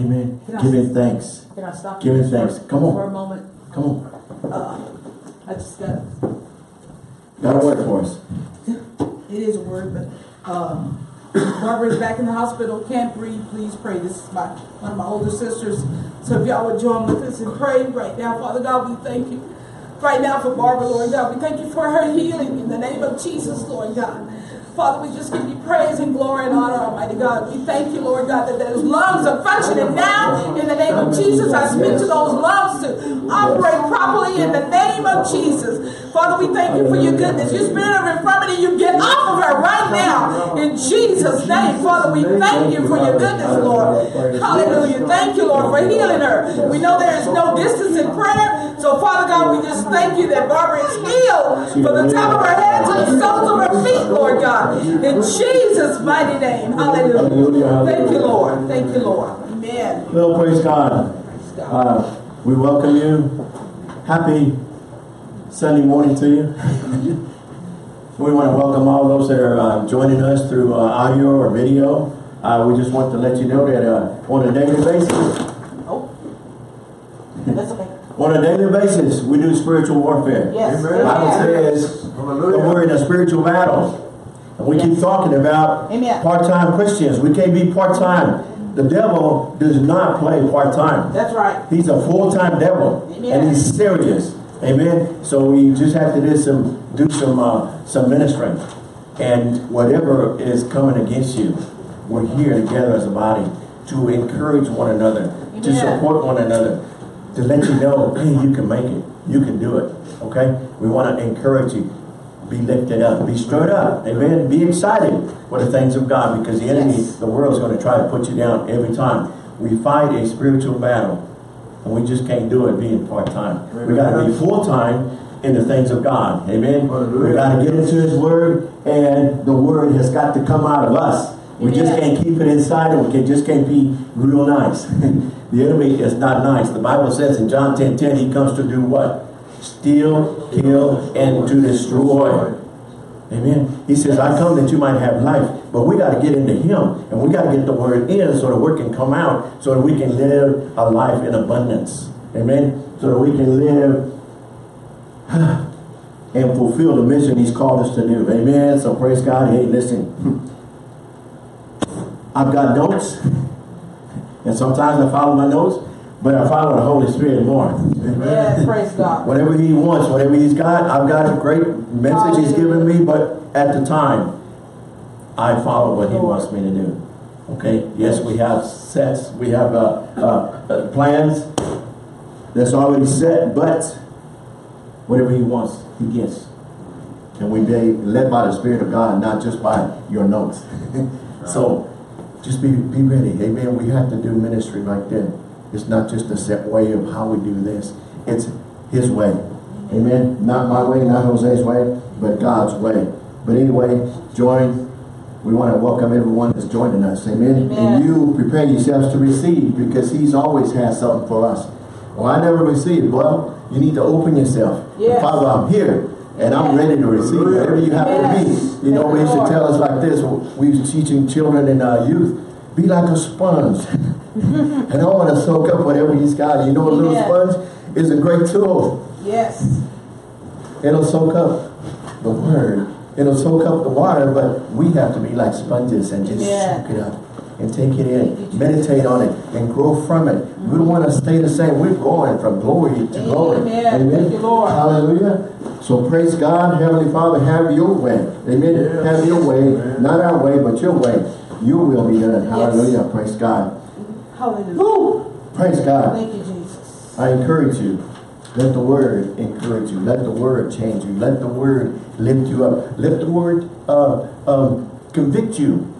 Amen. Give him thanks. Can I stop? Give him thanks. Come on. For a moment. Come on. I just got a word for us. It is a word, but Barbara is back in the hospital. Can't breathe. Please pray. This is one of my older sisters. So if y'all would join with us and pray right now. Father God, we thank you right now for Barbara, Lord God. We thank you for her healing in the name of Jesus, Lord God. Father, we just give you praise and glory and honor, Almighty God. We thank you, Lord God, that those lungs are functioning now. In the name of Jesus, I speak to those lungs to operate properly in the name of Jesus. Father, we thank you for your goodness. Your spirit of infirmity, you get off of her right now. In Jesus' name, Father, we thank you for your goodness, Lord. Hallelujah. Thank you, Lord, for healing her. We know there is no distance in prayer. So, Father God, we just thank you that Barbara is healed from the top of her head to the soles of her feet, Lord God. In Jesus' mighty name. Hallelujah. Thank you, Lord. Thank you, Lord. Amen. Well, praise God. We welcome you. Happy Sunday morning to you. We want to welcome all those that are joining us through audio or video. We just want to let you know that on a daily basis, on a daily basis, we do spiritual warfare. Yes. The Bible says we're in a spiritual battle. And we keep talking about part-time Christians. We can't be part-time. The devil does not play part-time. That's right. He's a full-time devil. Amen. And he's serious. Amen. So we just have to do some ministering. And whatever is coming against you, we're here together as a body to encourage one another, to support one another, to let you know, hey, you can make it. You can do it. Okay? We want to encourage you. Be lifted up. Be stirred up. Amen. Be excited for the things of God, because the enemy, the world, is going to try to put you down every time. We fight a spiritual battle, and we just can't do it being part-time. We got to be full-time in the things of God. Amen. We got to get into His Word, and the Word has got to come out of us. We just can't keep it inside, and we just can't be real nice. The enemy is not nice. The Bible says in John 10:10, he comes to do what? Steal, kill, and to destroy. Amen. He says, I come that you might have life. But we got to get into Him. And we got to get the Word in so the Word can come out. So that we can live a life in abundance. Amen. So that we can live and fulfill the mission He's called us to do. Amen. So praise God. Hey, listen. I've got notes. And sometimes I follow my notes. But I follow the Holy Spirit more. Amen. Yes, praise God. Whatever He wants, whatever He's got, I've got a great message He's given me, but at the time, I follow what He wants me to do. Okay? Yes, we have sets, we have plans that's already set, but whatever He wants, He gets. And we be led by the Spirit of God, not just by your notes. So, just be ready. Amen. We have to do ministry right then. It's not just a set way of how we do this. It's His way. Amen. Not my way, not Jose's way, but God's way. But anyway, join. We want to welcome everyone that's joining us. Amen. And you prepare yourselves to receive, because He's always has something for us. Well, I never received. Well, you need to open yourself. Yes. Father, I'm here. And I'm ready to receive whatever you have for me. You know, we used to tell us like this. We was teaching children and youth, be like a sponge. And I want to soak up whatever He's got. You know, a little sponge is a great tool. Yes. It'll soak up the Word. It'll soak up the water, but we have to be like sponges and just soak it up and take it in, meditate on it, and grow from it. Mm-hmm. We want to stay the same. We're going from glory to glory. Amen. Thank you, Lord. Hallelujah. So praise God. Heavenly Father, have your way. Amen. Yes. Have your way. Amen. Not our way, but your way. Your will be done. Hallelujah. Yes. Praise God. Hallelujah. Woo! Praise God. Thank you, Jesus. I encourage you. Let the Word encourage you. Let the Word change you. Let the Word lift you up. Let the Word convict you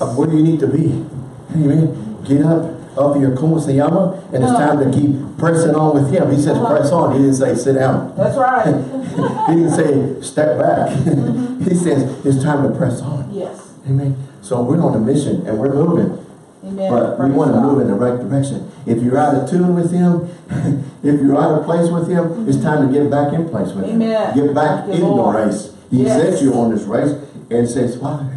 of where you need to be. Amen. Get up your como se llama, and it's time to keep pressing on with Him. He says press on. He didn't say sit down. That's right. He didn't say step back. He says it's time to press on. Yes. Amen. So we're on a mission, and we're moving. Amen. But we want to move in the right direction. If you're out of tune with Him, if you're out of place with Him, it's time to get back in place with Him. Get back in the race. He set you on this race and says, Father,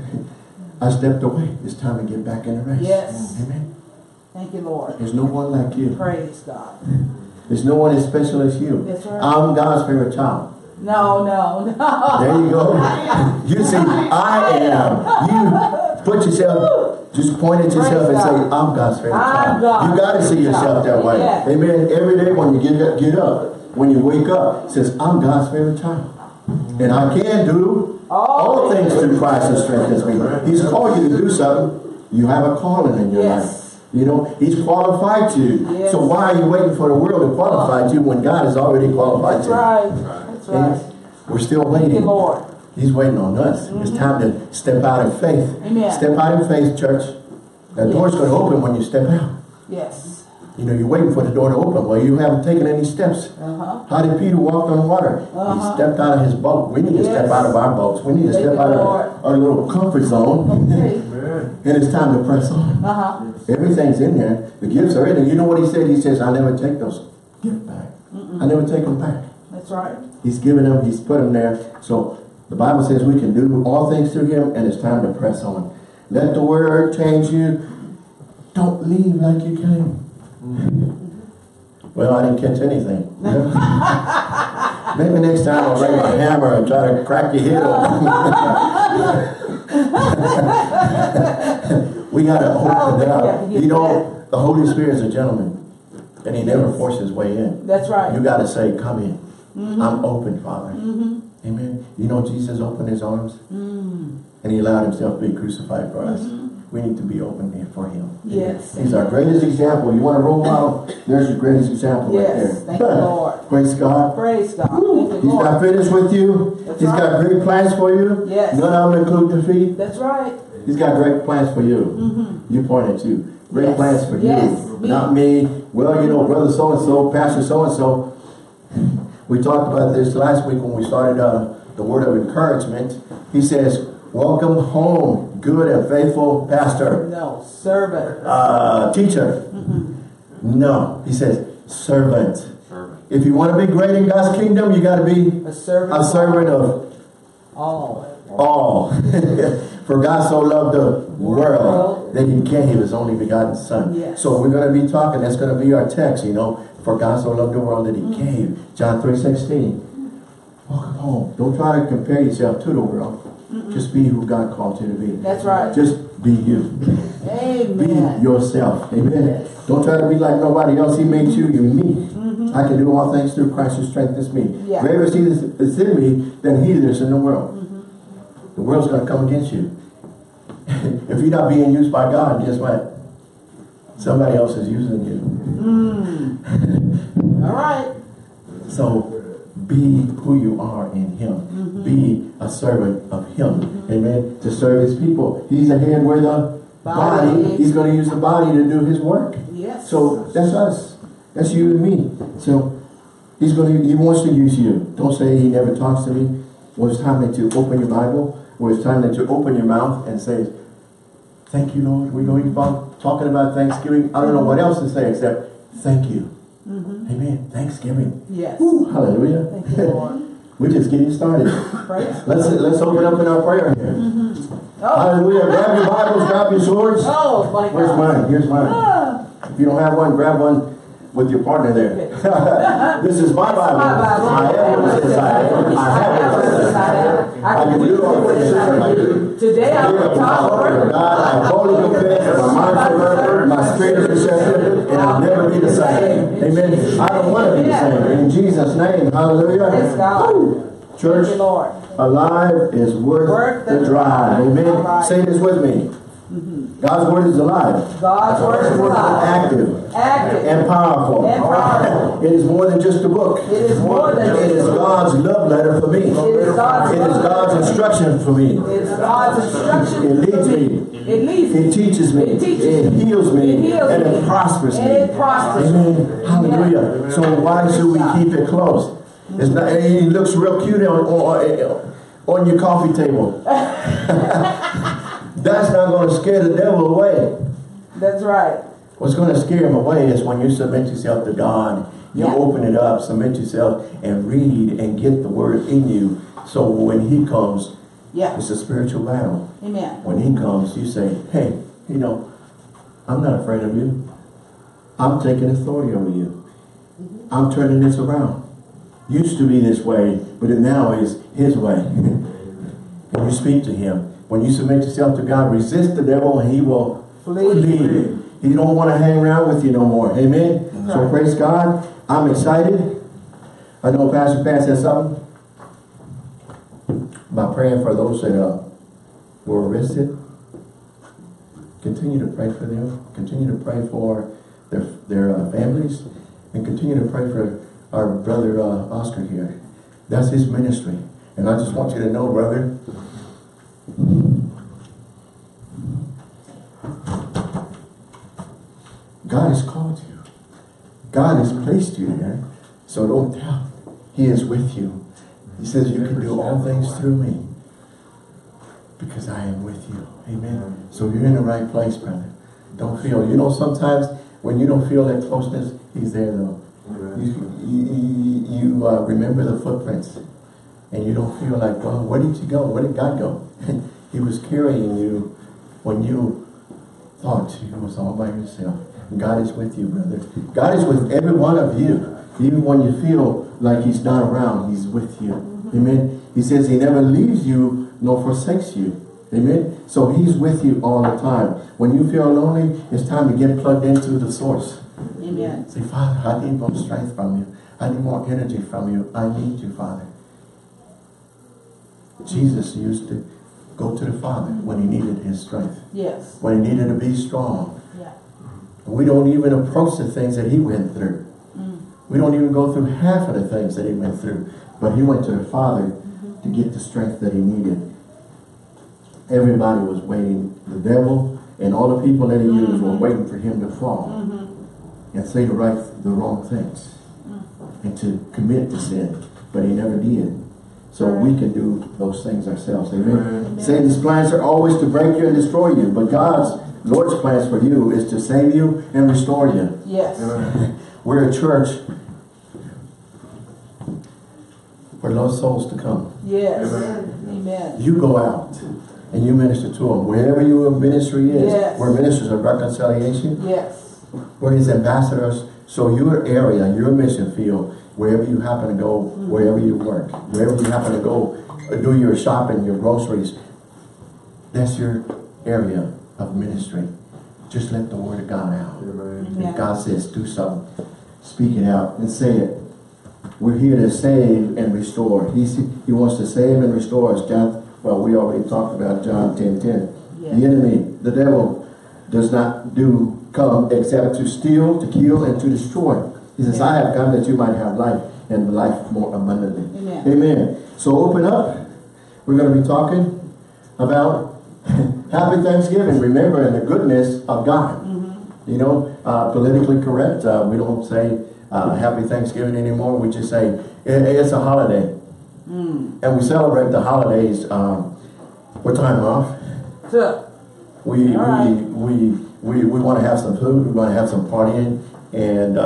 I stepped away. It's time to get back in the race. Yes. Amen. Thank you, Lord. There's no one like you. Praise God. There's no one as special as you. Yes, sir. I'm God's favorite child. No, no, no. There you go. You say, I am. You put yourself, just point at yourself and say, I'm God's favorite child. God. You got to see yourself that way. Yes. Amen. Every day when you get up, when you wake up, it says, I'm God's favorite child. And I can do all things through Christ who strengthens me. He's called you to do something. You have a calling in your life. You know, he's qualified you. Yes. So why are you waiting for the world to qualify you when God has already qualified you? That's right. That's right. We're still waiting. Thank you, Lord. He's waiting on us. Mm-hmm. It's time to step out in faith. Amen. Step out in faith, church. The door's going to open when you step out. Yes. You know, you're waiting for the door to open. Well, you haven't taken any steps. How did Peter walk on water? He stepped out of his boat. We need to step out of our boats. We need to step out of our little comfort zone. Okay. And it's time to press on. Everything's in there. The gifts are in there. You know what he said? He says, I never take those gifts back. I never take them back. That's right. He's given them. He's put them there. So the Bible says we can do all things through him, and it's time to press on. Let the word change you. Don't leave like you came. Well, I didn't catch anything. Maybe next time I'll bring my hammer and try to crack your head open. We got to open it up. You know, the Holy Spirit is a gentleman, and he never forces his way in. That's right. You got to say, come in. I'm open, Father. Amen. You know, Jesus opened his arms, and he allowed himself to be crucified for us. We need to be open for him. Yes. He's our greatest example. You want to role model? There's your greatest example right there. Yes. Thank you, Lord. Praise God. Praise God. Thank you, Lord. He's not finished with you. That's right. He's got great plans for you. Yes. None of them include defeat. That's right. He's got great plans for you. You point at you. Great plans for you. Not me. Well, you know, brother so-and-so, pastor so-and-so. We talked about this last week when we started the word of encouragement. He says, welcome home, good and faithful pastor. No, servant. Teacher. No, he says servant. If you want to be great in God's kingdom, you got to be a servant of all. For God so loved the world that he gave his only begotten son. Yes. So we're going to be talking. That's going to be our text, you know. For God so loved the world that he gave. John 3:16. Welcome home. Don't try to compare yourself to the world. Just be who God called you to be. That's right. Just be you. Amen. Be yourself. Amen. Yes. Don't try to be like nobody else. He made you unique. I can do all things through Christ who strengthens me. Greater is he that's in me than he that's in the world. The world's going to come against you. If you're not being used by God, guess what? Somebody else is using you. All right. So be who you are in him. Be a servant of him. Amen. To serve his people. He's a hand with a body. He's going to use the body to do his work. Yes. So that's us. That's you and me. So he's going to, he wants to use you. Don't say he never talks to me. Well, it's time that you open your Bible. Well, it's time that you open your mouth and say, thank you, Lord. We're going to be talking about Thanksgiving. I don't know what else to say except thank you. Amen. Thanksgiving. Yes. Ooh, hallelujah. Thank you, Lord. We're just getting started. Let's open up in our prayer here. Hallelujah. Grab your Bibles, grab your swords. Oh, my God. Where's mine? Here's mine. If you don't have one, grab one with your partner there. This is my Bible. I am what it says I am. I have what it says I am. I can do all what it says I do. Today I will talk the word of God. I boldly confess that my mind's forever, my spirit is receptive, and I'll never be the same. Amen. I don't want to be the same. In Jesus' name. Hallelujah. Praise God. Church, alive is worth the drive. Amen. Say this with me. God's word is alive. God's word is alive. Active. And powerful. It is more than just a book. It is more than just a book. It is God's love letter for me. It is God's instruction for me. It is God's instruction. It leads me. It teaches me. It heals me. And it prospers me. Amen. Hallelujah. So why should we keep it close? It's not, it looks real cute on your coffee table. That's not going to scare the devil away. That's right. What's going to scare him away is when you submit yourself to God. You open it up, submit yourself, and read and get the word in you. So when he comes, it's a spiritual battle. Amen. When he comes, you say, hey, you know, I'm not afraid of you. I'm taking authority over you. I'm turning this around. Used to be this way, but it now is his way. When you speak to him, when you submit yourself to God, resist the devil and he will flee. He don't want to hang around with you no more. Amen? Right. So praise God. I'm excited. I know Pastor Pat said something by praying for those that were arrested. Continue to pray for them. Continue to pray for their families. And continue to pray for our brother Oscar here. That's his ministry. And I just want you to know, brother, God has called you. God has placed you there. So don't doubt. He is with you. He says you can do all things through me, because I am with you. Amen. So you're in the right place, brother. Don't feel. You know, sometimes when you don't feel that closeness, he's there though. You remember the footprints, and you don't feel like, well, where did you go? Where did God go? He was carrying you when you thought you was all by yourself. And God is with you, brother. God is with every one of you. Even when you feel like he's not around, he's with you. Amen. He says he never leaves you nor forsakes you. Amen. So he's with you all the time. When you feel lonely, it's time to get plugged into the source. Amen. Say, Father, I need more strength from you. I need more energy from you. I need you, Father. Jesus used to go to the Father when he needed his strength. Yes. When he needed to be strong. Yeah. We don't even approach the things that he went through. Mm. We don't even go through half of the things that he went through. But he went to the Father to get the strength that he needed. Everybody was waiting. The devil and all the people that he used were waiting for him to fall. And say the wrong things. And to commit to sin. But he never did. So we can do those things ourselves. Amen. Amen. Satan's plans are always to break you and destroy you. But Lord's plans for you is to save you and restore you. Yes. We're a church for lost souls to come. Yes. Amen. Amen. You go out and you minister to them. Wherever your ministry is, we're ministers of reconciliation. Yes. We're his ambassadors. So your area, your mission field, wherever you happen to go, wherever you work, wherever you happen to go, do your shopping, your groceries, that's your area of ministry. Just let the word of God out. If God says do something, speak it out and say it. We're here to save and restore. He wants to save and restore us. Well, we already talked about John 10:10. Yeah. The enemy, the devil, does not come except to steal, to kill, and to destroy. He says, I have come that you might have life, and life more abundantly. Amen. Amen. So open up. We're going to be talking about Happy Thanksgiving, remembering the goodness of God. You know, politically correct, we don't say Happy Thanksgiving anymore. We just say, it's a holiday. And we celebrate the holidays. We're time off. We want to have some food. We want to have some partying. And...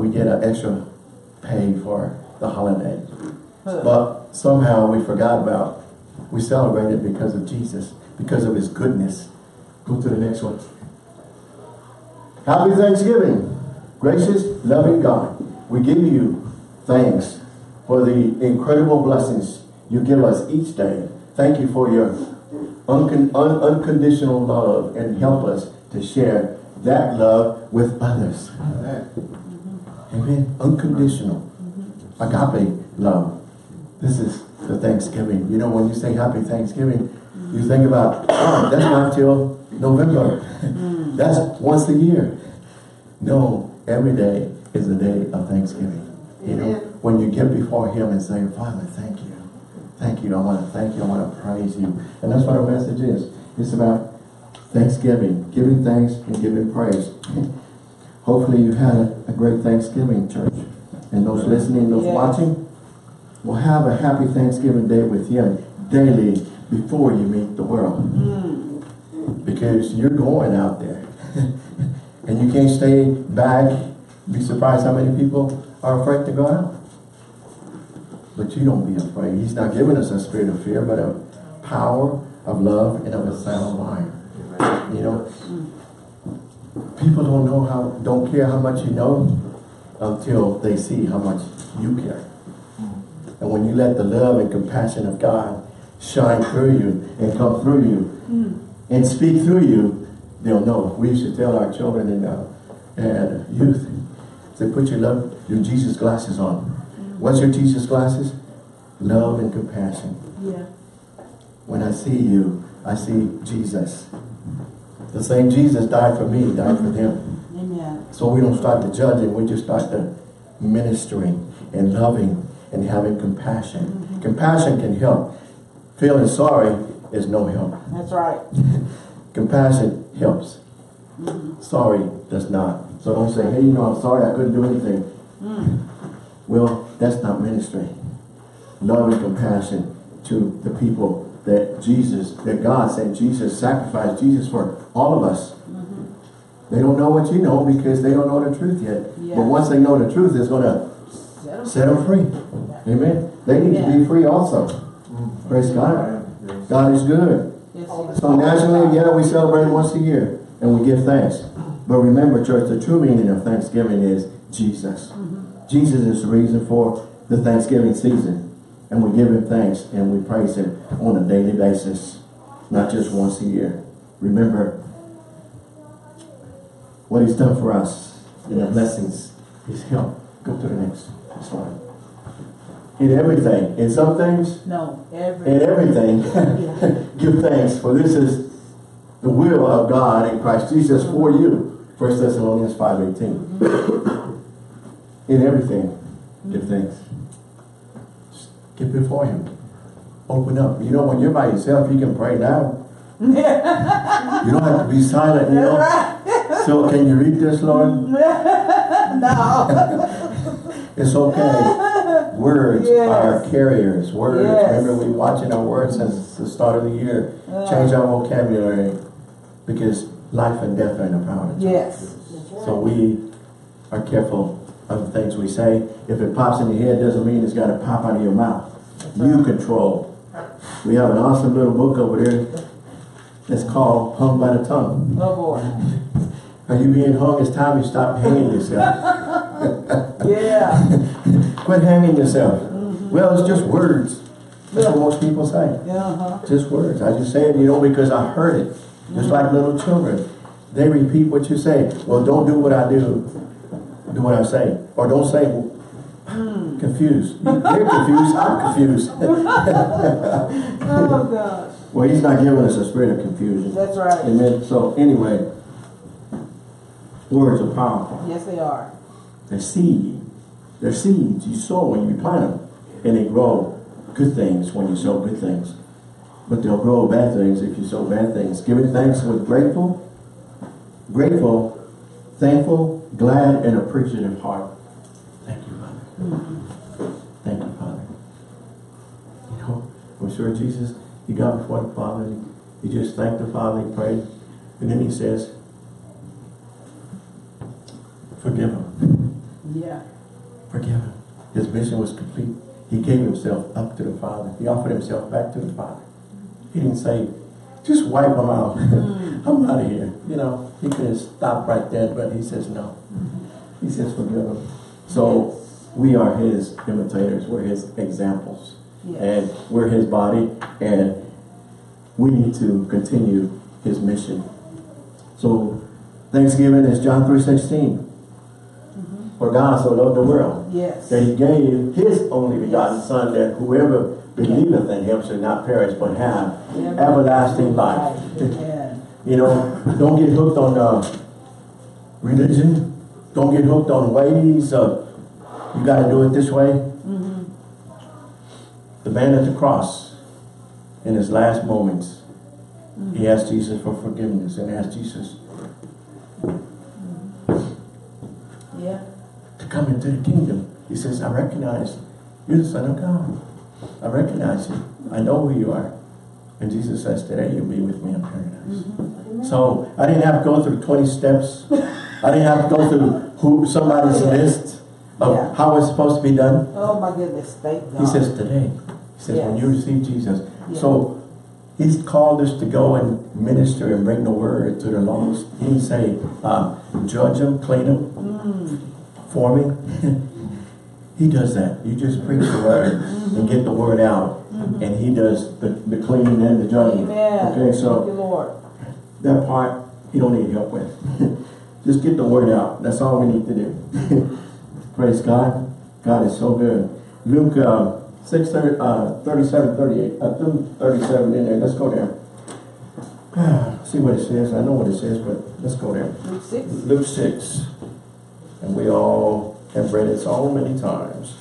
we get an extra pay for the holiday. But somehow we forgot about. We celebrate it because of Jesus, because of his goodness. Go to the next one. Happy Thanksgiving. Gracious, loving God, we give you thanks for the incredible blessings you give us each day. Thank you for your unconditional love, and help us to share that love with others. Amen. Unconditional. Agape love. This is the Thanksgiving. You know, when you say Happy Thanksgiving, you think about, that's not till November. That's once a year. No, every day is a day of Thanksgiving. You know, when you get before him and say, Father, thank you. Thank you. I want to thank you. I want to praise you. And that's what our message is. It's about Thanksgiving, giving thanks and giving praise. Hopefully you had a great Thanksgiving, church. And those listening, those watching, will have a happy Thanksgiving day with him daily before you meet the world. Because you're going out there. And you can't stay back. Be surprised how many people are afraid to go out. But you don't be afraid. He's not giving us a spirit of fear, but a power of love and of a sound mind. You know, people don't care how much you know until they see how much you care. And when you let the love and compassion of God shine through you and come through you and speak through you, they'll know. We used to tell our children and youth, say, put your Jesus glasses on. What's your Jesus glasses? Love and compassion. Yeah. When I see you, I see Jesus. The same Jesus died for me, died for them. Amen. So we don't start to judge it, we just start to ministering and loving and having compassion. Mm-hmm. Compassion can help. Feeling sorry is no help. That's right. Compassion helps. Mm-hmm. Sorry does not. So don't say, hey, you know, I'm sorry, I couldn't do anything. Mm. Well, that's not ministry. Love and compassion to the people that God sent. Jesus sacrificed Jesus for all of us. Mm-hmm. They don't know what you know because they don't know the truth yet. Yes. But once they know the truth, it's going to set them free. Yeah. Amen. They need to be free also. Mm-hmm. Praise God. Yes. God is good. Yes. So nationally, yeah, we celebrate once a year and we give thanks. But remember, church, the true meaning of Thanksgiving is Jesus. Mm-hmm. Jesus is the reason for the Thanksgiving season. And we give him thanks and we praise him on a daily basis, not just once a year. Remember what he's done for us and the blessings he's helped. Go to the next slide. In everything, in some things, in everything, give thanks, for this is the will of God in Christ Jesus for you. 1 Thessalonians 5:18. Mm-hmm. In everything, give thanks. Get before him. Open up. You know, when you're by yourself, you can pray now. You don't have to be silent, you know. Right. So, can you read this, Lord? No. It's okay. Words are carriers. Words. Remember, we're watching our words since the start of the year. Change our vocabulary because life and death are in the power of the tongue. So, we are careful of the things we say. If it pops in your head, doesn't mean it's got to pop out of your mouth. You control. We have an awesome little book over there that's called Hung by the Tongue. Oh boy. Are you being hung? It's time you stop hanging yourself. Quit hanging yourself. Mm-hmm. Well, it's just words. That's what most people say. Just words. I just say it, you know, because I heard it. Just like little children. They repeat what you say. Well, don't do what I do. Do what I say, or don't say. Confused. They're confused. I'm confused. Oh gosh. Well, he's not giving us a spirit of confusion. That's right. Amen. So anyway, words are powerful. Yes, they are. They're seed. They're seeds you sow when you plant them, and they grow good things when you sow good things. But they'll grow bad things if you sow bad things. Giving thanks with grateful, thankful, glad and appreciative heart. Thank you, Father. Mm-hmm. Thank you, Father. You know, I'm sure Jesus, he got before the Father. He just thanked the Father. He prayed. And then he says, forgive him. Yeah. Forgive him. His mission was complete. He gave himself up to the Father. He offered himself back to the Father. He didn't say, just wipe him out. I'm out of here. You know. He could have stopped right there, but he says no. Mm-hmm. He says forgive him. So we are his imitators. We're his examples. Yes. And we're his body. And we need to continue his mission. So Thanksgiving is John 3:16. Mm-hmm. For God so loved the world that he gave his only begotten Son, that whoever believeth in him should not perish but have everlasting life. You know, don't get hooked on religion. Don't get hooked on ways of, you got to do it this way. Mm-hmm. The man at the cross, in his last moments, he asked Jesus for forgiveness and asked Jesus to come into the kingdom. He says, I recognize you're the Son of God. I recognize you. I know who you are. And Jesus says, today you'll be with me in paradise. Mm-hmm. So I didn't have to go through 20 steps. I didn't have to go through somebody's list of how it's supposed to be done. Oh my goodness, thank God. He says today. He says when you receive Jesus. So He's called us to go and minister and bring the word to the lost. He didn't say, judge them, clean them, for me. He does that. You just preach the word and get the word out. And he does the cleaning and the judgment. Amen. Okay, so thank you, Lord. That part you don't need help with. Just get the word out. That's all we need to do. Praise God. God is so good. Luke 6:37-38. In there. Let's go there. See what it says. I know what it says, but let's go there. Luke 6. Luke 6. And we all have read it so many times.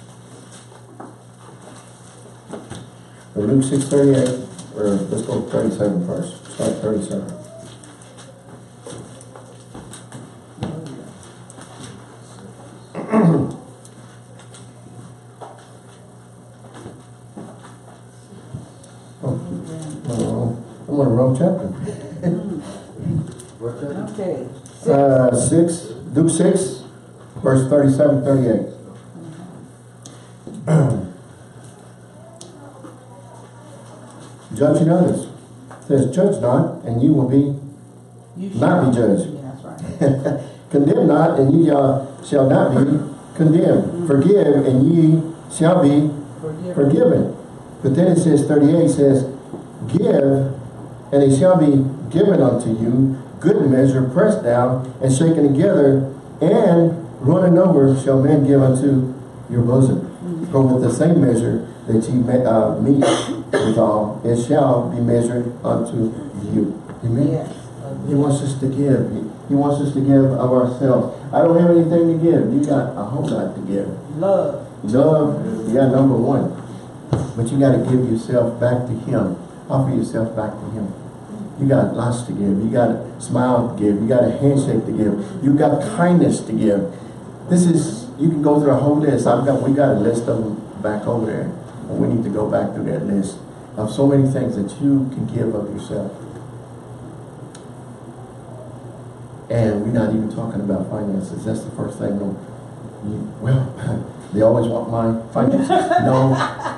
Luke 6:38. Or let's go to 37 first. Start 37. I'm on the wrong chapter. Okay. Luke 6, verse 37-38. Judging others. It says, judge not, and you will not be judged. Yeah, that's right. Condemn not, and ye shall not be condemned. Forgive, and ye shall be forgiven. But then it says, 38 says, give, and it shall be given unto you, good measure, pressed down, and shaken together, and running over shall men give unto your bosom. For with the same measure that ye meet withal, it shall be measured unto you. Amen? Yes. He wants us to give. He wants us to give of ourselves. I don't have anything to give. You got a whole lot to give. Love. Love, you got number one. But you got to give yourself back to him. Offer yourself back to him. You got lots to give. You got a smile to give. You got a handshake to give. You got kindness to give. This is, you can go through a whole list. We got a list of them back over there. And we need to go back through that list of so many things that you can give of yourself. And we're not even talking about finances. That's the first thing. They always want my finances. No,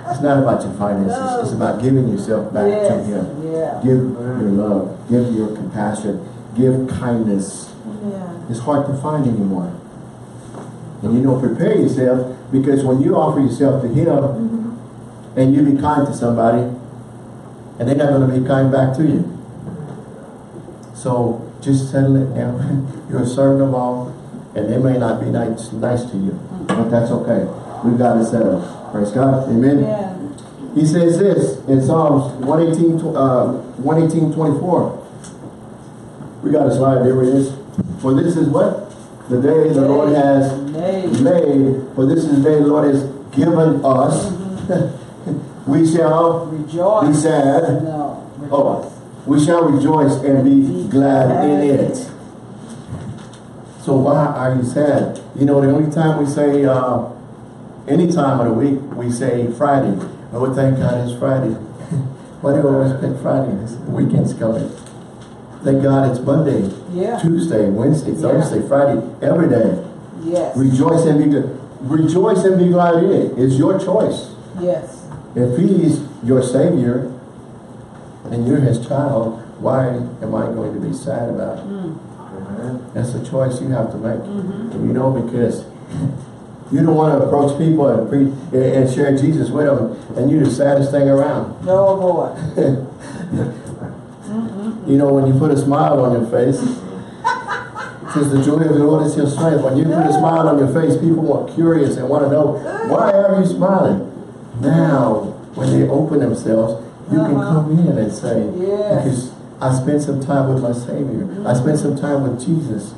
it's not about your finances. No. It's about giving yourself back to him. Yeah. Give your love. Give your compassion. Give kindness. Yeah. It's hard to find anymore. And prepare yourself, because when you offer yourself to him and you be kind to somebody, and they're not going to be kind back to you. So just settle it down. You're a servant of all, and they may not be nice to you, but that's okay. We've got to settle. Praise God. Amen. Yeah. He says this in Psalms 118:24. We got a slide. There it is. For this is what? The day the Lord has made. For this is the day the Lord has given us. We shall rejoice. Be sad. No. Rejoice. Oh. We shall rejoice and be glad in it. So why are you sad? The only time we say, any time of the week, we say Friday. Oh, thank God it's Friday. Why do you always pick Friday? The weekend's coming. Thank God it's Monday, Tuesday, Wednesday, Thursday, Friday, every day. Yes. Rejoice and be glad. Rejoice and be glad in it. It's your choice. Yes. If he's your Savior, and you're his child, why am I going to be sad about it? That's a choice you have to make. Because you don't want to approach people and share Jesus with them, and you're the saddest thing around. No, boy. When you put a smile on your face, since the joy of the Lord is your strength, when you put a smile on your face, people are curious and want to know, why are you smiling? Now, when they open themselves, you can come in and say, because I spent some time with my Savior. I spent some time with Jesus.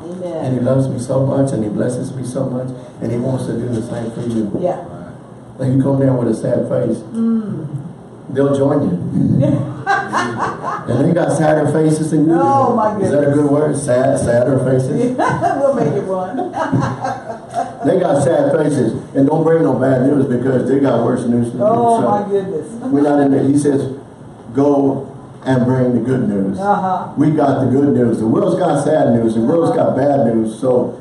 Amen. And he loves me so much, and he blesses me so much, and he wants to do the same for you. Yeah. Like you come down with a sad face, they'll join you. And they got sadder faces than you. Oh, my goodness. Is that a good word? Sad, sadder faces? We'll make it one. They got sad faces, and don't bring no bad news, because they got worse news than you. Oh, so my goodness. We're not in there. He says, go and bring the good news. We got the good news. The world's got sad news. The world's got bad news. So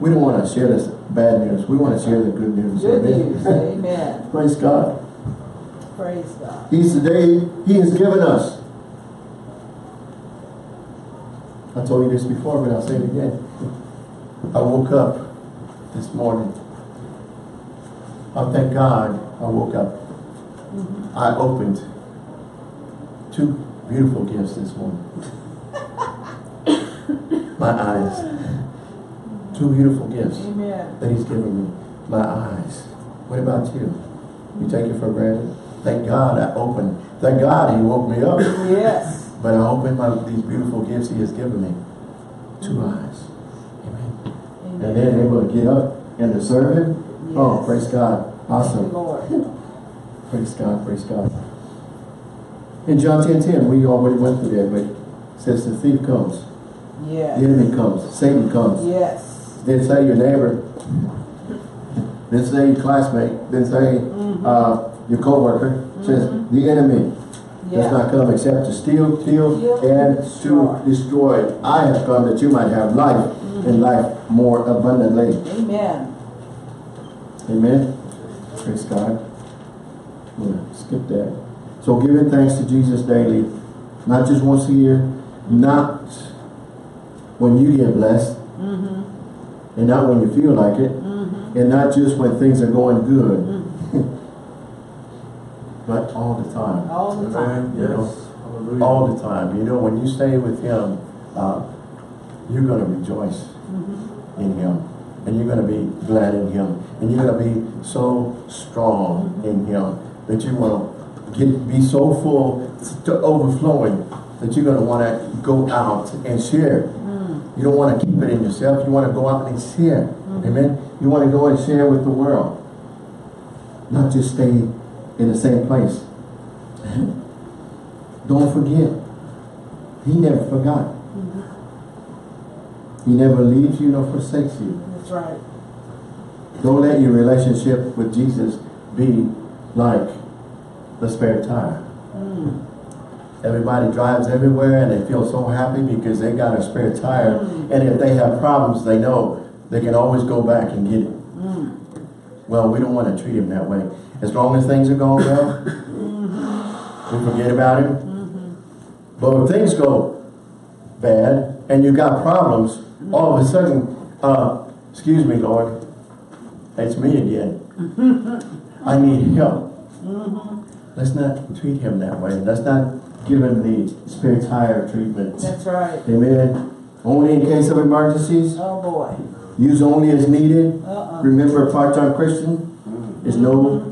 we don't want to share this bad news. We want to share the good news. Good news. Amen. Praise God. Praise God. He's the day He has given us. I told you this before, but I'll say it again. I woke up this morning. I thank God I woke up. Mm-hmm. I opened two beautiful gifts this morning. My eyes. Two beautiful gifts. Amen. That He's given me. My eyes. What about you? You take it for granted? Thank God I opened. Thank God He woke me up. Yes. But I opened these beautiful gifts He has given me. Two eyes. Amen. Amen. And then they will get up and to serve Him. Yes. Oh, praise God. Awesome. Lord. Praise God. Praise God. In John 10:10, we already went through that, but it says the thief comes. Yes. The enemy comes. Satan comes. Yes. Then say your neighbor. Then say your classmate. Then say your co-worker. Mm-hmm. Says the enemy does not come except to steal, kill, and to destroy. I have come that you might have life and life more abundantly. Amen. Amen. Praise God. I'm going to skip that. So giving thanks to Jesus daily, not just once a year, not when you get blessed, and not when you feel like it, and not just when things are going good, but all the time. All the time. You know, all the time. You know, when you stay with Him, you're going to rejoice in Him. And you're going to be glad in Him. And you're going to be so strong in Him that you want to be so full to overflowing that you're going to want to go out and share. You don't want to keep it in yourself. You want to go out and share. Amen. You want to go and share with the world. Not just stay in the same place. Don't forget. He never forgot. He never leaves you nor forsakes you. That's right. Don't let your relationship with Jesus be like the spare tire. Everybody drives everywhere and they feel so happy because they got a spare tire. And if they have problems, they know they can always go back and get it. Well, we don't want to treat Him that way. As long as things are going well, we forget about Him. But when things go bad and you got problems, all of a sudden, excuse me, Lord, it's me again. I need help. Let's not treat Him that way. Let's not give Him the spare tire treatment. That's right. Amen. Only in case of emergencies. Oh boy. Use only as needed. Remember, a part-time Christian is no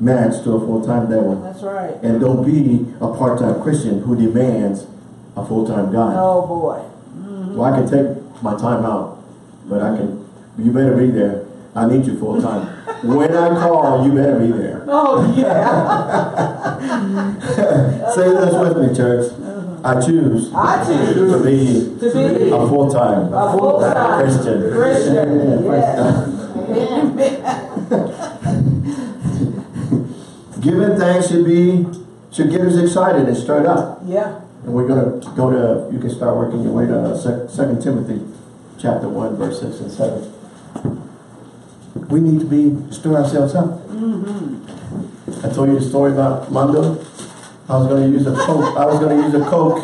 match to a full-time devil. That's right. And don't be a part-time Christian who demands a full-time God. Oh boy. Well, I can take my time out, but I can. You better be there. I need you full-time. When I call, you better be there. Oh, yeah. Say this with me, church. I choose to be a full-time Christian. Amen. Yes. Giving thanks should get us excited and stirred up. Yeah. And we're going to go to, you can start working your way to 2 Timothy chapter 1, verse 6 and 7. We need to stir ourselves up. I told you the story about Mondo. I was going to use a Coke.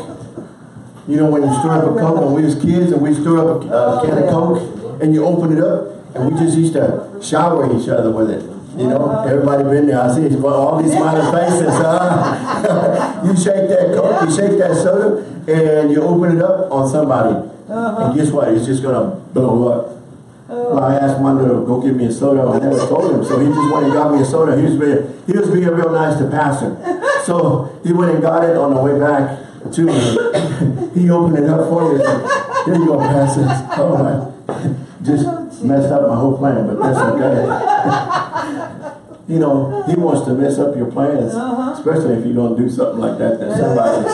You know when you stir up a Coke, when we was kids and we stir up a can of Coke and you open it up and we just used to shower each other with it. You know, everybody been there. I see all these smiling faces. Huh? You shake that Coke, you shake that soda, and you open it up on somebody. And guess what? It's just gonna blow up. Well, I asked Mondo to go get me a soda. I never told him, so he just went and got me a soda. He was being real nice to Pastor. So he went and got it on the way back to me. He opened it up for me. Here you go, Pastor. Oh my! Just messed up my whole plan, but that's okay. You know, he wants to mess up your plans, especially if you're gonna do something like that to somebody.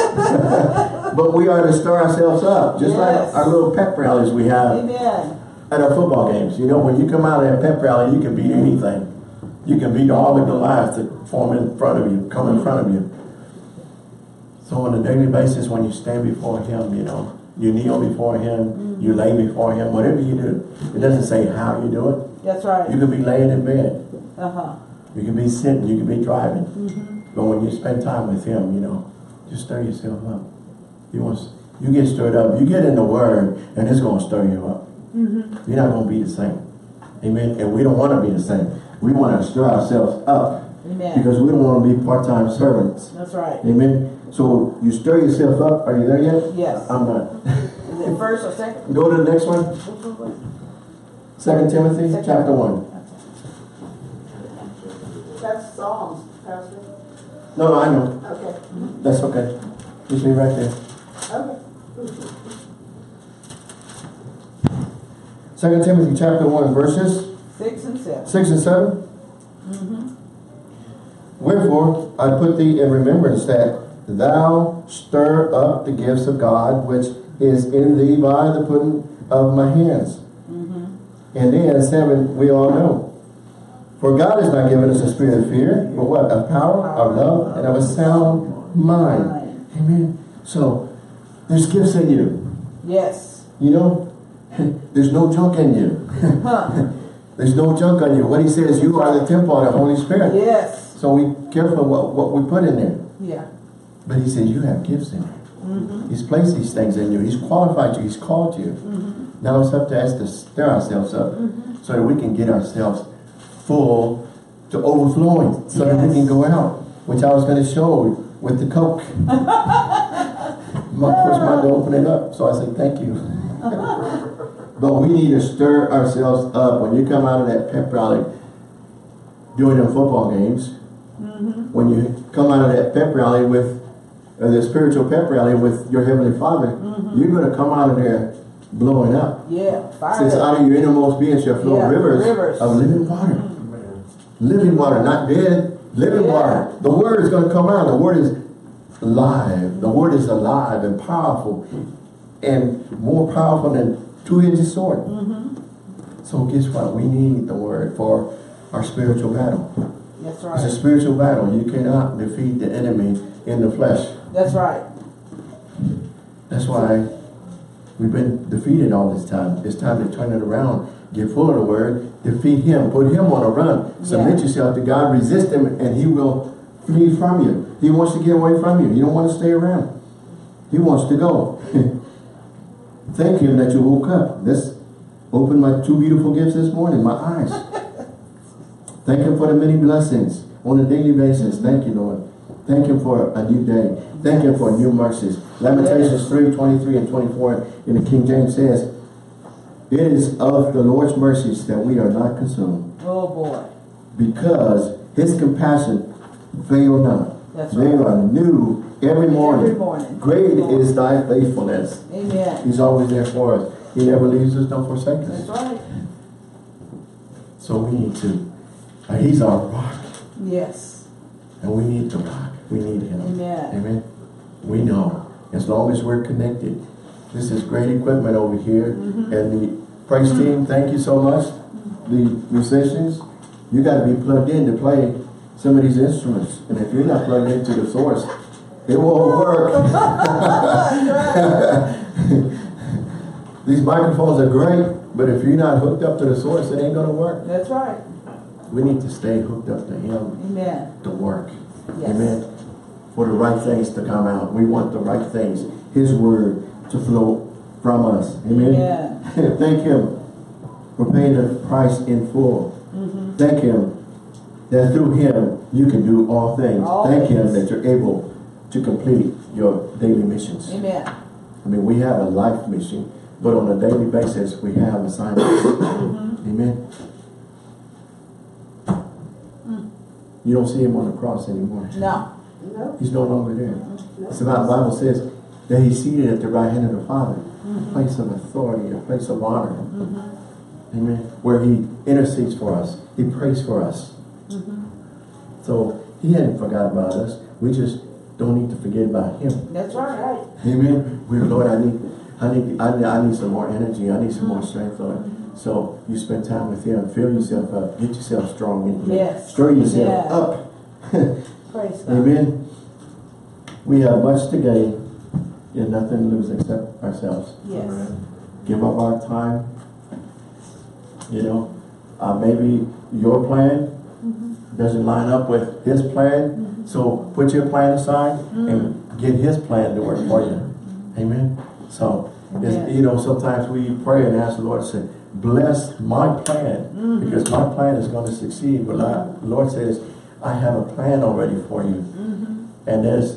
But we are to stir ourselves up, just like our little pep rallies we have. Amen. At our football games. You know, when you come out of that pep rally, you can beat anything. You can beat all the Goliaths that come in front of you. So on a daily basis, when you stand before Him, you know, you kneel before Him, you lay before Him, whatever you do. It doesn't say how you do it. That's right. You can be laying in bed. You can be sitting, you can be driving. But when you spend time with him, you know, just stir yourself up. He wants, you get stirred up. You get in the word, and it's going to stir you up. Mm-hmm. You're not going to be the same. Amen. And we don't want to be the same. We want to stir ourselves up. Amen. Because we don't want to be part-time servants. That's right. Amen. So you stir yourself up. Are you there yet? Yes. I'm not. Is it first or second? Go to the next one. 2 Timothy chapter 1. That's Psalms, Pastor. No, I know. Okay. That's okay. Just be right there. Okay. 2 Timothy chapter 1 verses 6 and 7. 6 and 7. Mm-hmm. Wherefore I put thee in remembrance that thou stir up the gifts of God which is in thee by the putting of my hands. Mm-hmm. And then 7, we all know. For God has not given us a spirit of fear, but what? Of power, of love, and of a sound mind. Amen. So there's gifts in you. Yes. You know, there's no junk in you. Huh. There's no junk on you. What he says, you are the temple of the Holy Spirit. Yes. So we careful what we put in there. Yeah. But he says, you have gifts in you. Mm-hmm. He's placed these things in you. He's qualified you. He's called you. Mm-hmm. Now it's up to us to stir ourselves up, mm-hmm, so that we can get ourselves full to overflowing, so yes, that we can go out, which I was going to show with the Coke. Of course, mine to open it up, so I say thank you. But we need to stir ourselves up. When you come out of that pep rally during the football games, mm-hmm, when you come out of that pep rally with the spiritual pep rally with your Heavenly Father, mm-hmm, you're going to come out of there blowing up. Yeah. Fire. Since out of your innermost being shall flow, yeah, rivers of living water. Mm. Living water, not dead. Living, yeah, water. The word is going to come out. The word is alive. The word is alive and powerful, and more powerful than a two-edged sword. Mm-hmm. So guess what? We need the word for our spiritual battle. That's right. It's a spiritual battle. You cannot defeat the enemy in the flesh. That's right. That's why we've been defeated all this time. It's time to turn it around. Get full of the word. Defeat him. Put him on a run. Submit, yeah, yourself to God. Resist him and he will flee from you. He wants to get away from you. You don't want to stay around. He wants to go. Thank him that you woke up. This opened my two beautiful gifts this morning. My eyes. Thank him for the many blessings on a daily basis. Thank you, Lord. Thank him for a new day. Thank him for new mercies. Lamentations 3:23-24 in the King James says, it is of the Lord's mercies that we are not consumed. Oh boy. Because his compassion fail not. That's right. They are new every morning. Every morning. Great is thy faithfulness. Amen. He's always there for us. He never leaves us, don't forsake us. That's right. So we need to. He's our rock. Yes. And we need the rock. We need him. Amen. Amen. We know. As long as we're connected. This is great equipment over here. Mm-hmm. And the praise team, thank you so much. The musicians, you got to be plugged in to play some of these instruments. And if you're not plugged into the source, it won't work. These microphones are great, but if you're not hooked up to the source, it ain't going to work. That's right. We need to stay hooked up to him. Amen. To work. Yes. Amen. For the right things to come out. We want the right things. His word to flow from us. Amen. Yeah. Thank him for paying the price in full. Mm-hmm. Thank him that through him you can do all things. Thank him that you're able to complete your daily missions. Amen. I mean, we have a life mission, but on a daily basis we have assignments. Mm-hmm. Amen. You don't see him on the cross anymore. No. No. He's no longer there. No. It's about, the Bible says that he's seated at the right hand of the Father. Mm-hmm. A place of authority, a place of honor. Mm-hmm. Amen. Where he intercedes for us. He prays for us. Mm-hmm. So he hadn't forgotten about us. We just don't need to forget about him. That's right. Amen. We're, Lord, I need some more energy. I need some more strength, Lord. So you spend time with him, fill yourself up, get yourself strong in him, yes, stir yourself, yeah, up. Praise God. Amen. We have much to gain and nothing to lose except ourselves. Yes. Right. Give up our time. You know, maybe your plan, mm-hmm, doesn't line up with his plan. Mm-hmm. So put your plan aside and get his plan to work for you. Amen. So you know, sometimes we pray and ask the Lord to say, bless my plan, because my plan is going to succeed. But the Lord says, I have a plan already for you. And it's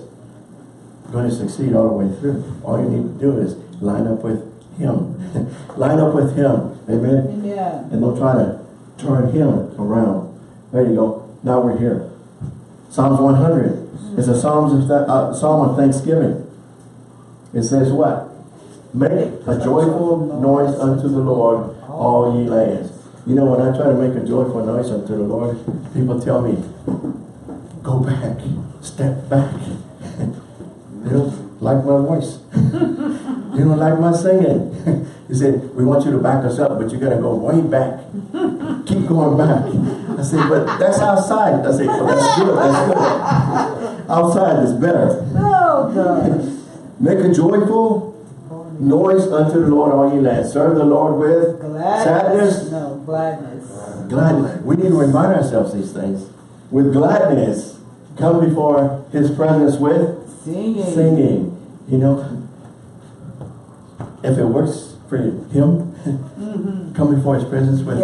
going to succeed all the way through. All you need to do is line up with him. Line up with him. Amen. Yeah. And don't try to turn him around. There you go. Now we're here. Psalms 100. It's a psalm of thanksgiving. It says what? Make a joyful noise unto the Lord, all ye lands. You know, when I try to make a joyful noise unto the Lord, people tell me, go back, step back. They don't like my voice. They don't like my singing. He said, we want you to back us up, but you got to go way back. Keep going back. I said, but that's outside. I said, well, that's good, that's good. Outside is better. Oh, God. Make a joyful noise unto the Lord, all ye lands. Serve the Lord with sadness. No, gladness. Gladness. We need to remind ourselves these things. With gladness, come before his presence with singing. You know, if it works for him, come before his presence with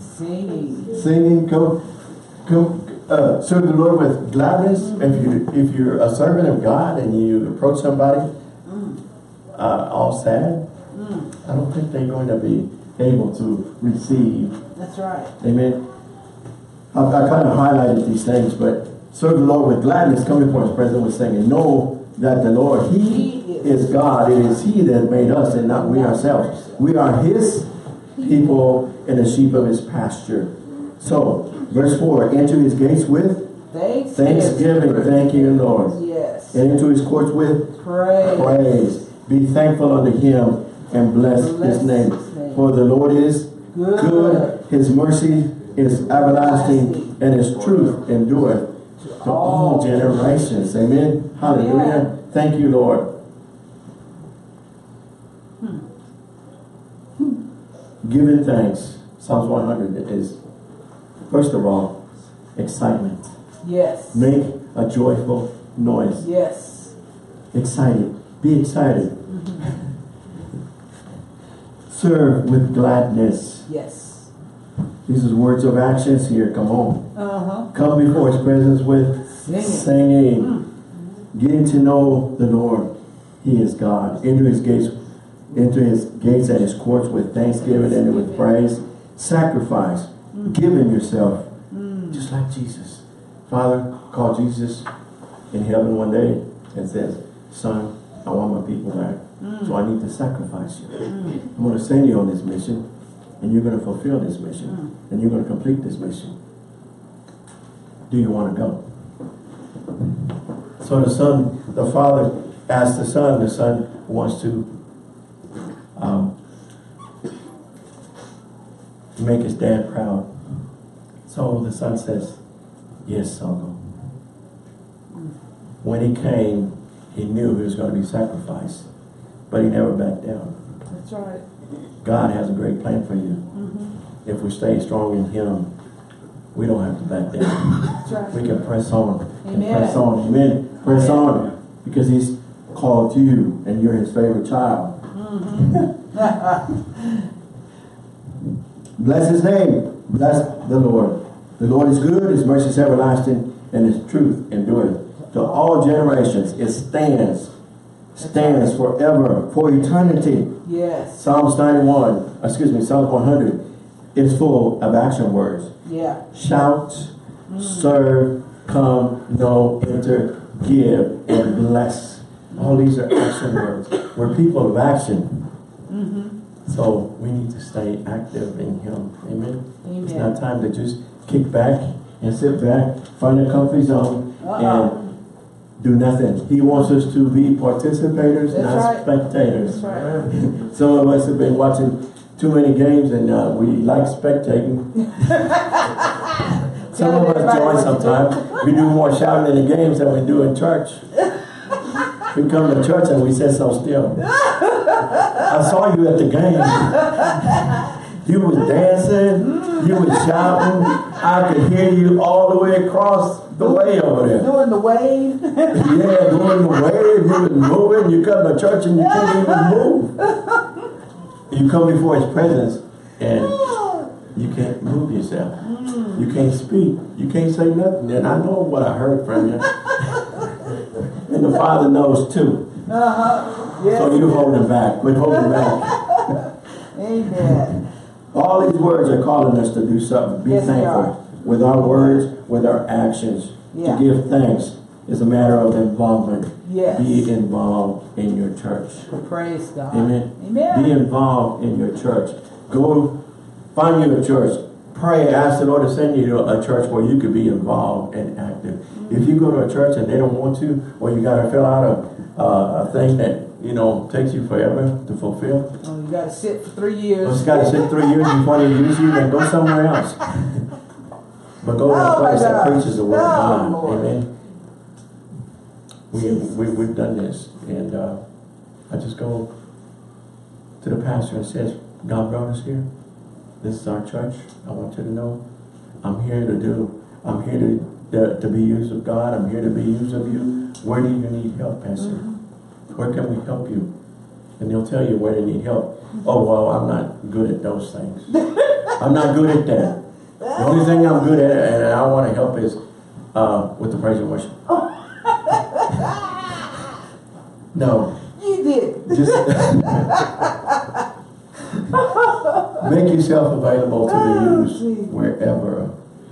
singing. Come, serve the Lord with gladness. If you're a servant of God and you approach somebody all sad, I don't think they're going to be able to receive. That's right. Amen. I kind of highlighted these things, but serve the Lord with gladness, come before his presence with singing. Know that the Lord, he is God. It is he that made us and not we ourselves. We are his people and the sheep of his pasture. So, verse 4, enter his gates with thanksgiving. Thank you, Lord. Yes. And into his courts with praise. Be thankful unto him and bless his name. For the Lord is good. His mercy is everlasting, and his truth endureth to all generations. Amen. Hallelujah. Yeah. Thank you, Lord. Giving thanks. Psalms 100 is, first of all, excitement. Yes. Make a joyful noise. Yes. Excited. Be excited. Serve with gladness. Yes. These are words of actions here. Come on. Come before his presence with singing. Getting to know the Lord. He is God. Enter his gates and his courts with thanksgiving and with praise. Sacrifice. Giving yourself. Just like Jesus. Father called Jesus in heaven one day and says, Son, I want my people back. So I need to sacrifice you. I'm going to send you on this mission. And you're going to fulfill this mission. And you're going to complete this mission. Do you want to go? So the father asked the son wants to make his dad proud. So the son says, yes, I'll go. When he came, he knew he was going to be sacrificed. But he never backed down. That's right. God has a great plan for you. If we stay strong in him, we don't have to back down. That's right. We can press on. Amen. Press on. Amen. Press on. Because he's called you and you're his favorite child. Bless his name. Bless the Lord. The Lord is good. His mercy is everlasting. And his truth endureth to all generations. It stands forever, for eternity. Yes. Psalms 100 is full of action words. Yeah. Shout, serve, come, know, enter, give, and bless. All these are action words. We're people of action. So we need to stay active in him. Amen. Amen. It's not time to just kick back and sit back, find a comfy zone, and do nothing. He wants us to be participators, not spectators. Right. Some of us have been watching too many games and we like spectating. Some of us join sometimes. We do more shouting in the games than we do in church. We come to church and we sit so still. I saw you at the game. You was dancing. You was shouting. I could hear you all the way across the way over there. Doing the wave. Yeah, doing the wave. You was moving. You come to church and you can't even move. You come before His presence and you can't move yourself. You can't speak. You can't say nothing. And I know what I heard from you. And the Father knows too. Yes. So you're holding back. We're holding back. Amen. All these words are calling us to do something. Be thankful with our words, with our actions. Yeah. To give thanks is a matter of involvement. Yes. Be involved in your church. Praise God. Amen. Amen. Be involved in your church. Go find you a church. Pray. Ask the Lord to send you to a church where you could be involved and active. Mm-hmm. If you go to a church and they don't want you, or you got to fill out a thing that takes you forever to fulfill. Oh, you got to sit for 3 years. Well, you got to sit 3 years before they use you, then go somewhere else. But go to a place that preaches the word of God. Amen. We've done this, and I just go to the pastor and says, God brought us here. This is our church. I want you to know, I'm here to be used of God. I'm here to be used of you. Where do you need help, pastor? Mm-hmm. Where can we help you? And they'll tell you where they need help. Oh, well, I'm not good at those things. I'm not good at that. The only thing I'm good at and I want to help is with the praise and worship. Oh. No. You did. Just make yourself available to be used wherever a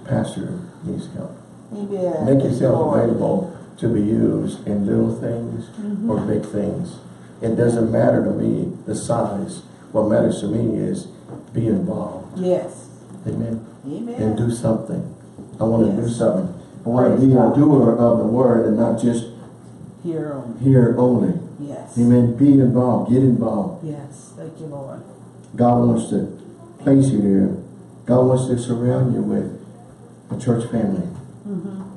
pastor needs help. Yeah, make yourself available to be used in little things or big things. It doesn't matter to me the size. What matters to me is be involved. Yes. Amen. Amen. And do something. I want to do something. I want to be a doer of the word and not just hear only. Yes. Amen. Be involved. Get involved. Yes. Thank you, Lord. God wants to place you here. God wants to surround you with a church family.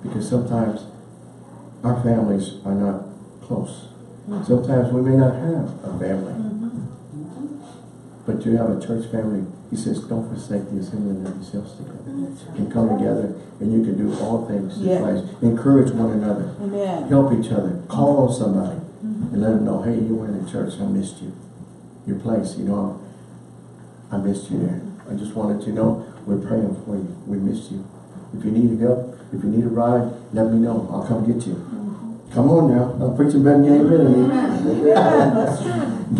Because sometimes our families are not close. Sometimes we may not have a family. But you have a church family. He says, don't forsake the assembling of yourselves together. And come together and you can do all things in Christ. Encourage one another. Amen. Help each other. Call somebody and let them know, hey, you went to church. I missed you. Your place, I missed you there. I just wanted to know we're praying for you. We missed you. If you need help, if you need a ride, let me know. I'll come get you. Come on now. I'm preaching better than you ain't been to me.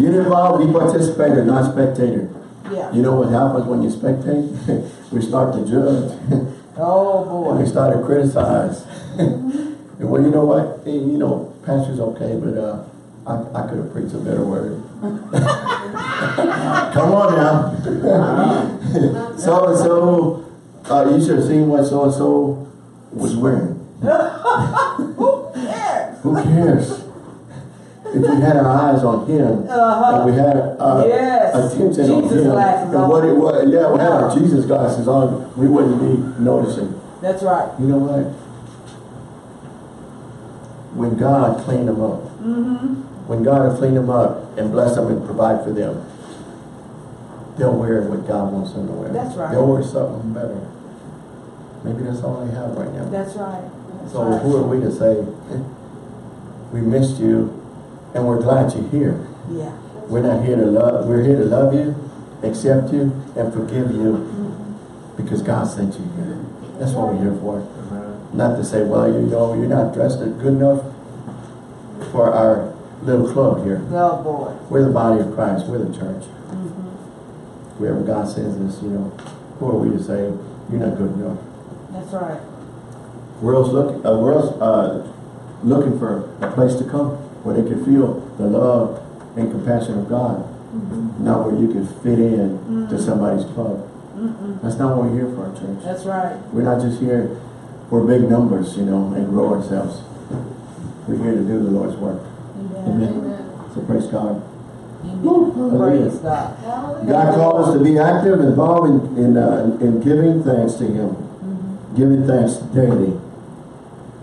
Get involved. Be participator, not spectator. Yeah. You know what happens when you spectate? We start to judge. Oh, boy. And we start to criticize. And well, you know what? Hey, pastor's okay, but I could have preached a better word. Come on now. So-and-so, you should have seen what so-and-so was wearing. Who cares? Who cares? If we had our eyes on Him, and we had our attention on Him, and what it was, we had our Jesus glasses on, we wouldn't be noticing. That's right. You know what? When God cleaned them up, when God will clean them up and bless them and provide for them, they'll wear what God wants them to wear. That's right. They'll wear something better. Maybe that's all they have right now. That's right. So who are we to say, we missed you and we're glad you're here. Yeah. We're not here to love. We're here to love you, accept you, and forgive you because God sent you here. That's what we're here for. Not to say, well, you're not dressed good enough for our little club here. Oh, boy. We're the body of Christ. We're the church. Wherever God sends us, who are we to say, you're not good enough. That's right. World's looking for a place to come where they can feel the love and compassion of God. Not where you can fit in to somebody's club. That's not what we're here for, our church. That's right. We're not just here for big numbers, and grow ourselves. We're here to do the Lord's work. Amen. Amen. So praise God. Praise God. God calls us to be active, involved in giving thanks to Him. Giving thanks daily,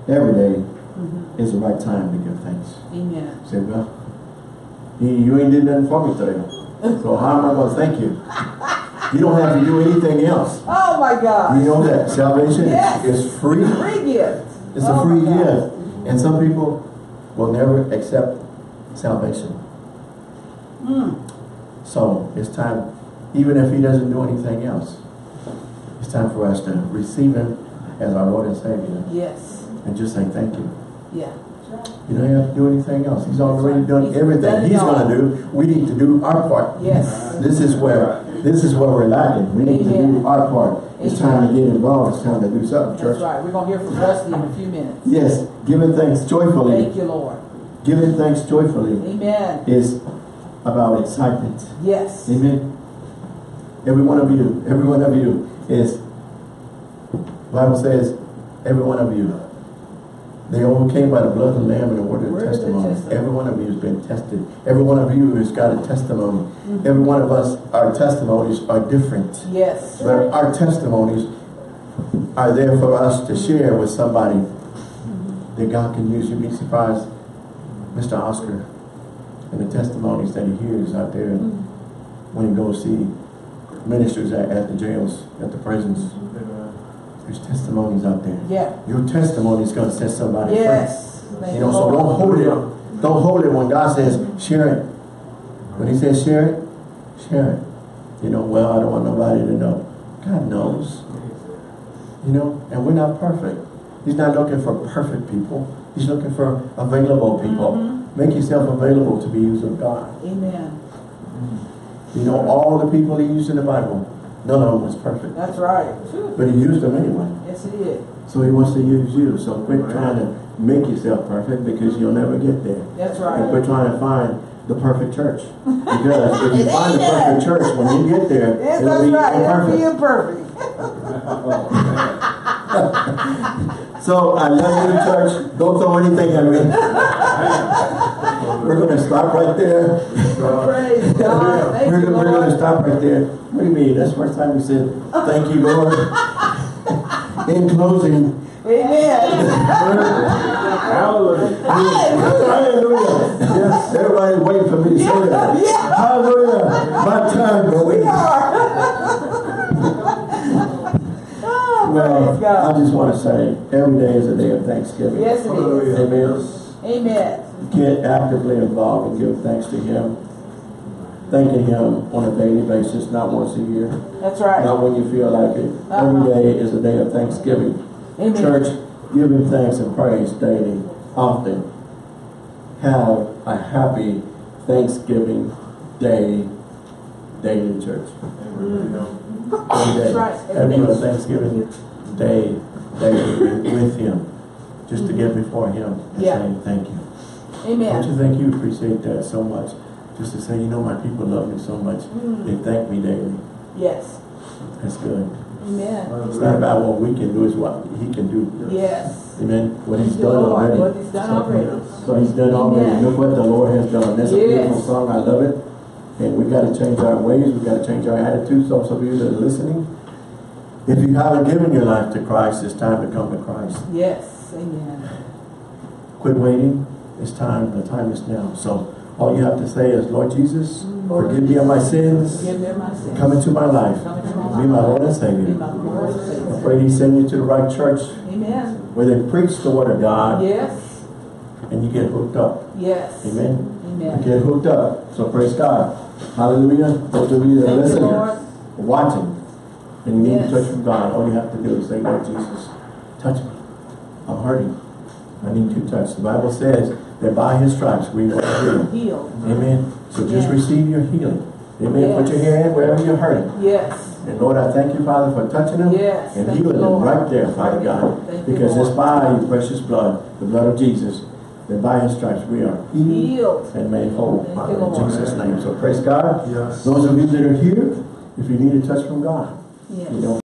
every day, is the right time to give thanks. Amen. Say, well, you ain't did nothing for me today, so how am I going to thank you? You don't have to do anything else. Oh my God. You know that salvation is free. Free gift. It's a free gift. And some people will never accept salvation. So it's time, even if he doesn't do anything else, it's time for us to receive him as our Lord and Savior. Yes. And just say thank you. Yeah. You don't have to do anything else. He's already done everything he's going to do. We need to do our part. Yes. This is where we're lacking. We need to do our part. It's time to get involved. It's time to do something, church. That's right. We're going to hear from Rusty in a few minutes. Yes. Giving thanks joyfully. Thank you, Lord. Giving thanks joyfully. Amen. Is about excitement. Yes. Amen. Every one of you is, the Bible says, every one of you. They overcame by the blood of the Lamb and the word of the testimony. Every one of you has been tested. Every one of you has got a testimony. Mm-hmm. Every one of us, our testimonies are different. Yes. But our testimonies are there for us to share with somebody that God can use. You'd be surprised, Mr. Oscar, and the testimonies that he hears out there when he goes see ministers at the jails, at the prisons. There's testimonies out there. Yeah. Your testimony is going to set somebody free. Yes. You know, so don't hold it. Don't hold it when God says, share it. When he says, share it, share it. You know, well, I don't want nobody to know. God knows. You know, and we're not perfect. He's not looking for perfect people. He's looking for available people. Make yourself available to be used of God. Amen. You know, all the people he used in the Bible, none of them was perfect. That's right. But he used them anyway. Yes, he did. So he wants to use you. So quit trying to make yourself perfect, because you'll never get there. That's right. And quit trying to find the perfect church. Because if you find the perfect church, when you get there, it'll be imperfect. It'll be imperfect. So I love you, church. Don't throw anything at me. We're going to stop right there. Praise God. We're going to stop right there. What do you mean? That's the first time we said, thank you, Lord. In closing. Amen. Hallelujah. Hallelujah. Yes, everybody's waiting for me to say that. Yeah. Hallelujah. My time, boy. We are. Well, I just want to say, every day is a day of Thanksgiving. Yes, it is. Amen. Amen. Get actively involved and give thanks to him. Thanking him on a daily basis, not once a year. That's right. Not when you feel like it. Every day is a day of thanksgiving. Amen. Church, give him thanks and praise daily, often. Have a happy Thanksgiving Day daily, church. Every day. That's right. Every day. Thanksgiving Day daily with him. Just to get before him and say thank you. Amen. Don't you think you appreciate that so much? Just to say, you know, my people love me so much. They thank me daily. Yes. That's good. Amen. It's not about what we can do, it's what he can do. Yes. Amen. What he's done already. What he's done already. So he's done already. Look what the Lord has done. That's a beautiful song. I love it. And we got to change our ways. We got to change our attitudes. So some of you that are listening, if you haven't given your life to Christ, it's time to come to Christ. Yes. Amen. Quit waiting. It's time. The time is now. So all you have to say is, Lord Jesus, forgive me of my sins. Come into my life. Be my Lord and Savior. I pray he send you to the right church. Amen. Where they preach the word of God. Yes. And you get hooked up. Yes. Amen. Amen. You get hooked up. So praise God. Hallelujah. Those of you that are listening, watching, and you need to touch from God, all you have to do is say, Lord Jesus, touch me. I'm hurting. I need you to touch. The Bible says that by his stripes we were healed. Amen. So just receive your healing. Amen. Yes. Put your hand wherever you're hurting. Yes. And Lord, I thank you, Father, for touching him and healing him right there, Father God. Because it's by your precious blood, the blood of Jesus, that by his stripes we are healed and made whole, Father, in Jesus' name. So praise God. Yes. Those of you that are here, if you need a touch from God, you don't